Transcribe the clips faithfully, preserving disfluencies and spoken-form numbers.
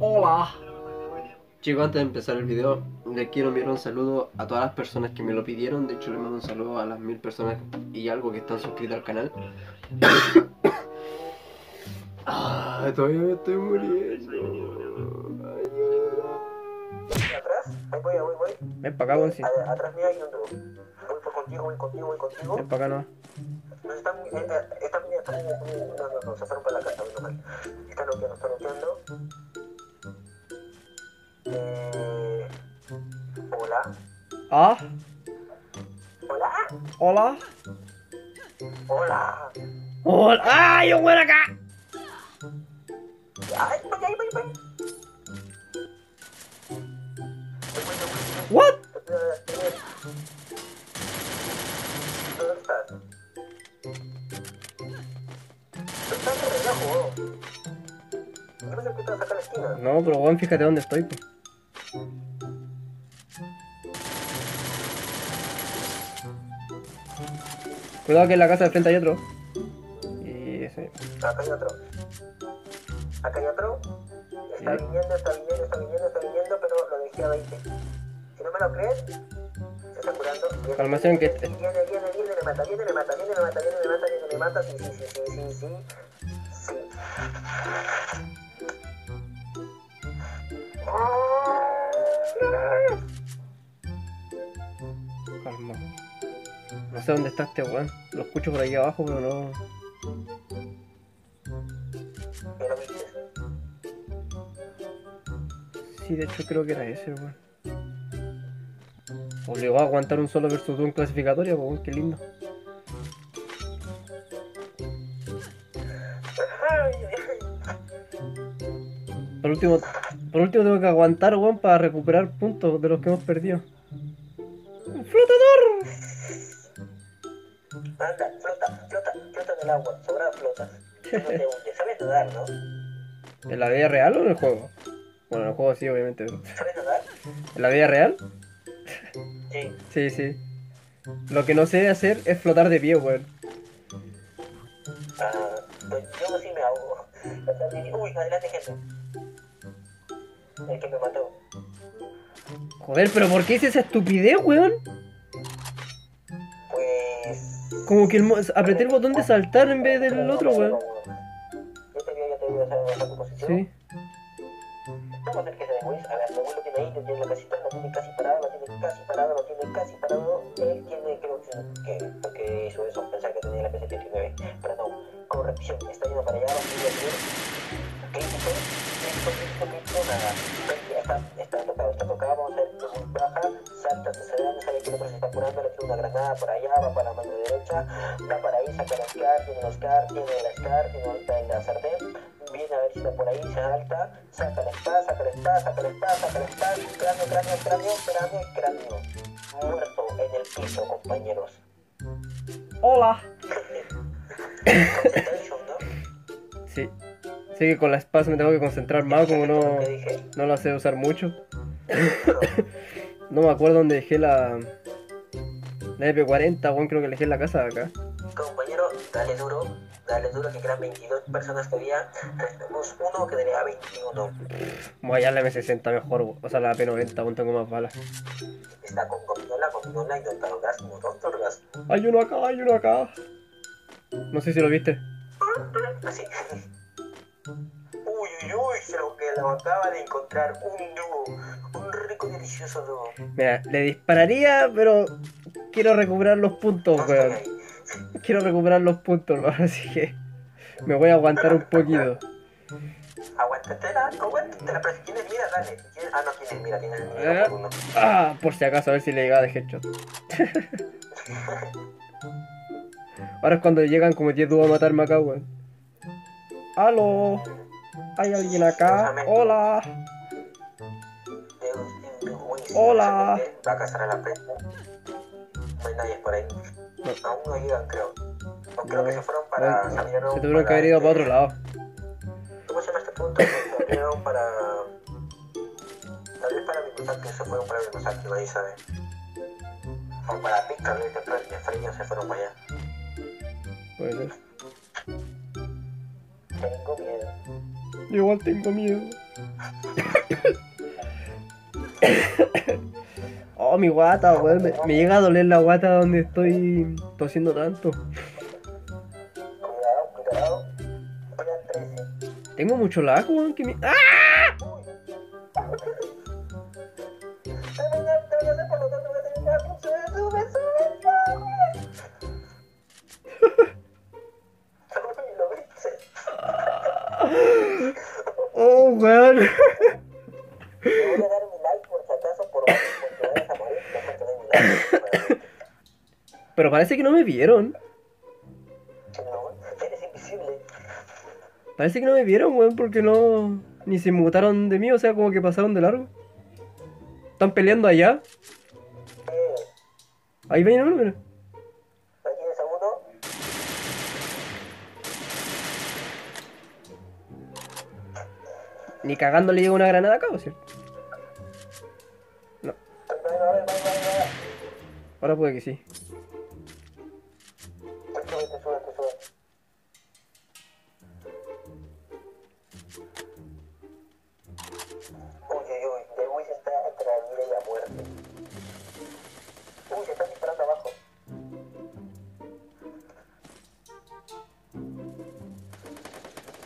Hola. Chicos, antes de empezar el video, les quiero enviar un saludo a todas las personas que me lo pidieron. De hecho, les mando un saludo a las mil personas y algo que están suscritas al canal. Ah, todavía me estoy muriendo. Ayuda. ¿Atrás? Ahí voy, ahí voy, voy. Ven para acá, Bonsi. Atrás mía hay otro. Voy por contigo, voy contigo, voy contigo. Ven para acá, no. No, están, eh, están, están, no, no, no, se fueron para la casa, no, mal. Están loqueando, están loqueando. Eh, hola. ¿Ah? ¿Hola? ¿Hola? Hola. ¡Hola! ¡Ay, yo voy acá! ¡Ay, voy, ay, voy, voy! ¿What? ¿Dónde estás? ¿Estás en relajo? ¿Qué pasa que te vas acá a la esquina? No, pero bueno, fíjate dónde estoy, pues. Cuidado que en la casa de frente hay otro. Y ese. Acá hay otro. Acá hay otro. Está sí. viniendo, está viniendo, está viniendo, está viniendo, pero lo dejé a veinte. Si no me lo crees, se está curando. Calmación que este. Viene, viene, viene, me mata, viene, me mata, viene, me mata, viene, me mata, viene, me mata, sí, sí, sí, sí, sí, sí. Sí. Calma. No sé dónde está este weón. Lo escucho por ahí abajo, pero no. ¿Pero qué quieres? Sí, de hecho creo que era ese weón. Obligó a aguantar un solo versus un clasificatorio, weón, qué lindo. Por último, por último tengo que aguantar, weón, para recuperar puntos de los que hemos perdido. ¡Un flotador! Anda, flota, flota, flota en el agua, sobra flota. No te hundes, sabes nadar, ¿no? ¿En la vida real o en el juego? Bueno, en el juego sí, obviamente. Pero... ¿Sabes nadar? ¿En la vida real? Sí. Sí, sí. Lo que no sé hacer es flotar de pie, weón. Ah, pues yo sí me ahogo. Uy, adelante, gente. El que me mató. Joder, pero ¿por qué hice esa estupidez, weón? Como que el mo apreté el botón de saltar en vez del otro, weón. Yo te digo, yo te digo, esa es tu posición. Sí. Vamos a hacer que se dé Wiz. A ver, el abuelo tiene ahí, tiene la casita, la tiene casi parada, la tiene casi parada, la tiene casi parado. Él tiene, creo que, porque hizo eso, pensar que tenía la P S diecinueve. Pero no, corrección, está yendo para allá, va a ir a ir. Crítico, crítico, crítico, crítico, nada. Está, está tocado, está tocado, vamos a hacer que baja, salta, se da, no sabe que el otro se está curando, le tira una granada por allá, va para la mano derecha, va para ahí, saca la Scar, tiene la Scar, tiene la Scar, tiene ahorita en la sartén, viene a ver si está por ahí, se alta, saca la Scar, saca la Scar, saca la Scar, saca la Scar, cráneo, cráneo, cráneo, cráneo, cráneo, muerto en el piso, compañeros. Hola. Concentration, ¿no? Sí. Así que con la espacio me tengo que concentrar más, como no, no la sé usar mucho. No me acuerdo dónde dejé la... La E P cuarenta, bueno, creo que la dejé en la casa de acá. Compañero, dale duro, dale duro, que eran veintidós personas que había. Tenemos uno que tenía veintiuno. Voy a hallar la M sesenta mejor, o sea la P noventa, aún tengo más balas. Está con gominola, gominola y dos torgas, como dos torgas. Hay uno acá, hay uno acá. No sé si lo viste. Así. Uy, uy, uy, se lo que lo acaba de encontrar, un dúo, un rico delicioso dúo. Mira, le dispararía, pero quiero recuperar los puntos, no, weón. Quiero recuperar los puntos, weón, así que me voy a aguantar un poquito. Aguántatela, aguántatela, pero si tienes mira, dale. Si tienes, ah, no tienes mira, tienes mira. ¿Eh? Por uno. Ah, por si acaso, a ver si le llegaba de headshot. Ahora es cuando llegan como diez dúos a matarme acá, weón. ¡Aló! ¿Hay alguien acá? ¡Hola! ¡Hola! Va a cazar a la presa. No hay nadie por ahí. Aún no llegan, creo. O creo que se fueron para... Se tuvieron que haber ido para otro lado. ¿Cómo se llama este punto? Se fueron para... Tal vez para Microsoft, que se fueron para Microsoft, que nadie sabe. O para Pic, tal vez de Freño se fueron para allá. Puede ser. Tengo miedo. Igual tengo miedo. Oh, mi guata, weón. Me, me llega a doler la guata donde estoy tosiendo tanto. Tengo mucho lag, weón. Que mi... ¡Ah! Oh, weón. Voy a dar mi like por si acaso, por favor. Pero parece que no me vieron. No, eres invisible. Parece que no me vieron, weón, porque no... Ni se mutaron de mí, o sea, como que pasaron de largo. ¿Están peleando allá? Sí. Ahí ven, no, mira. Aquí es a uno. Ni cagando le llega una granada acá, ¿o cierto? No. Ahora puede que sí.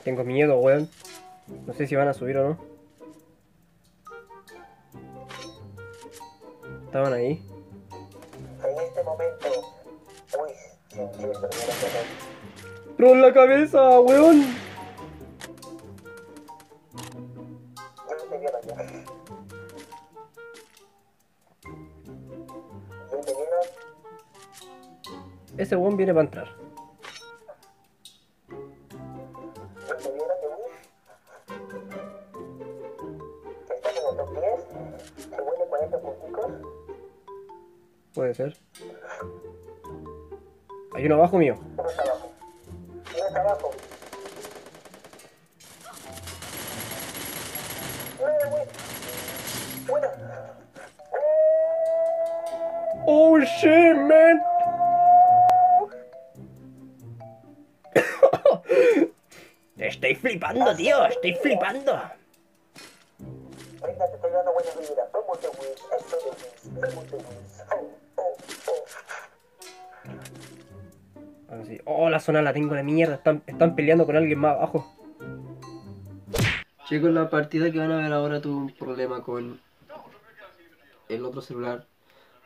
Tengo miedo, weón. No sé si van a subir o no. Estaban ahí. En este momento, uy, sintió perder la cabeza. ¡Tron la cabeza, weón! Yo no te vieron allá. ¿No te vieron? Ese weón viene para entrar. Puede ser. Hay uno abajo mío. Uno está abajo. Uno está abajo. Oh shit, man. Estoy flipando, tío. Estoy flipando. Venga, te estoy dando buena vida. Somos TheWizz. Esto es TheWizz. Somos TheWizz. Oh, la zona la tengo la mierda. Están, están peleando con alguien más abajo. Chicos, la partida que van a ver ahora tuvo un problema con el otro celular.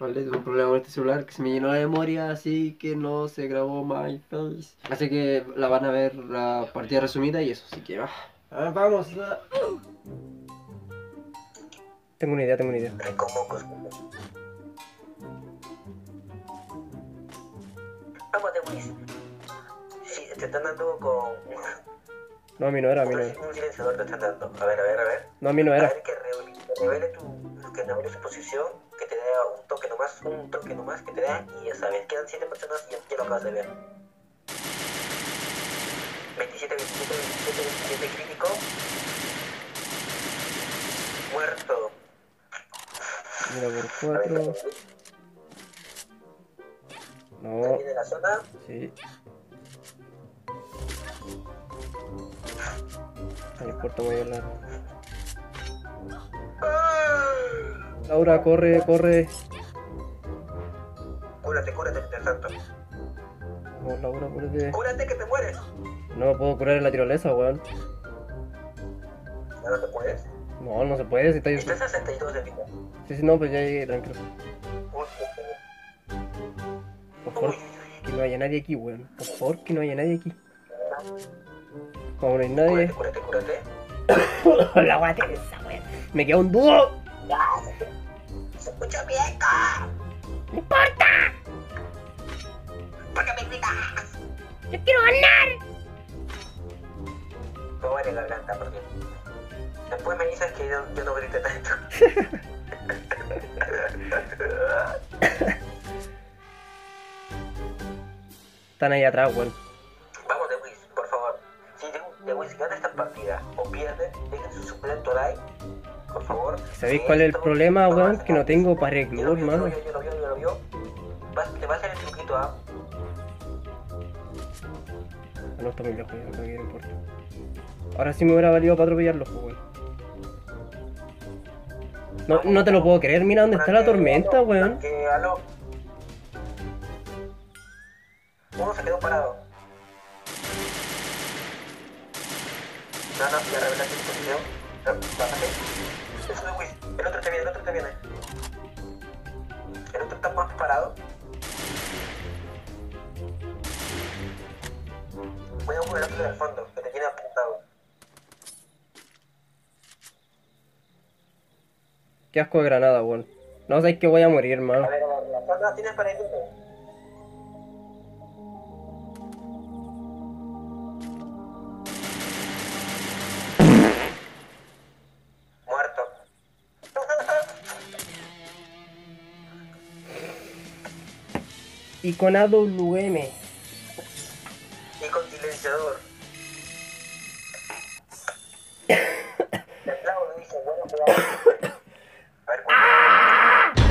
Vale, tuve un problema con este celular que se me llenó la memoria, así que no se grabó my face. Así que la van a ver la partida resumida y eso, así que va. Ah, vamos. Ah. Tengo una idea, tengo una idea. Vamos TheWizz. Sí, te están dando con... No, a mí no era, a mí no era. Un silenciador te están dando. A ver, a ver, a ver. No, a mí no era. A ver, que revele tu... Que revele su posición, que te dé un toque nomás, un toque nomás, que te dé... Y ya sabes, quedan siete personas y ya lo acabas de ver. veintisiete, veintisiete, veintisiete, veintisiete, crítico. Muerto. Mira, por cuatro... No. ¿Alguien de la zona? Sí. No importa, voy a hablar. Laura, corre, corre. Cúrate, cúrate, que te asalto. No, Laura, cúrate. Cúrate que te mueres. No me puedo curar en la tirolesa, weón. ¿Ya no te puedes? No, no se puede, si está... Estás a sesenta y dos de vida. Sí, sí, no, pues ya llegué, tranquilo. Por favor, que no haya nadie aquí, weón. Por favor, que no haya nadie aquí. Como no hay nadie. Cúrate, cúrate, cúrate. La guata esa, weón. Me queda un dúo. Se escucha mi eco. No importa. ¿Por qué me gritas? Yo quiero ganar. No vale la garganta, porque después me dices que yo, yo no grité tanto. Están ahí atrás, weón. Vamos TheWizz, por favor. Si TheWizz gana esta partida o pierde, dejen su suplento like, por favor. ¿Sabéis cuál es el problema, weón? Que no tengo para recluir, mano. Yo lo vio, yo lo vio. Te va a hacer el truquito, ¿ah? No está muy lejos, no me importa. Ahora sí me hubiera valido para atropellarlo, weón. No, no te lo puedo creer, mira dónde está la tormenta, weón. Uno se quedó parado. No, no, ya revelaste tu posición. Bájate. Eso es Wiz. El otro te viene, el otro te viene. El otro está más parado. Voy a buscar el otro del fondo, que te tiene apuntado. Qué asco de granada, weón. No sé, es que voy a morir, mano. A ver, a ver, la zona tienes para irte. Y con A W M. Y con silenciador. Te aplaudo, dice, bueno, cuidado. A ver, cuidado.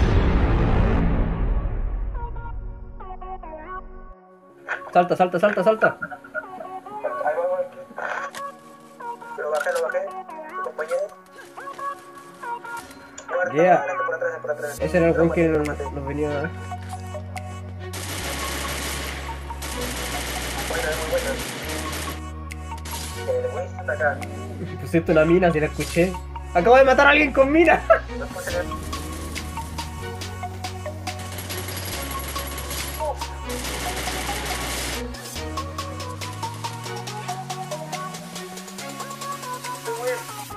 Salta, salta, salta, salta. Ahí voy, voy. Lo bajé, lo bajé. Tu compañero. Muerto, yeah. Adelante, por atrás, por atrás. Ese era el buen que nos, nos venía a ver. Pusiste una mina, si la escuché. Acabo de matar a alguien con mina. No puedo creer.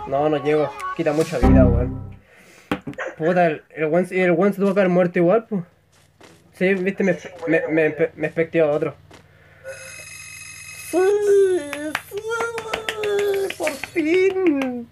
No, no llego. Quita mucha vida, weón. Puta, el weón el el se tuvo que haber muerto igual, pues. Sí, viste, me, me, me, me, me especteó a otro. Por fin.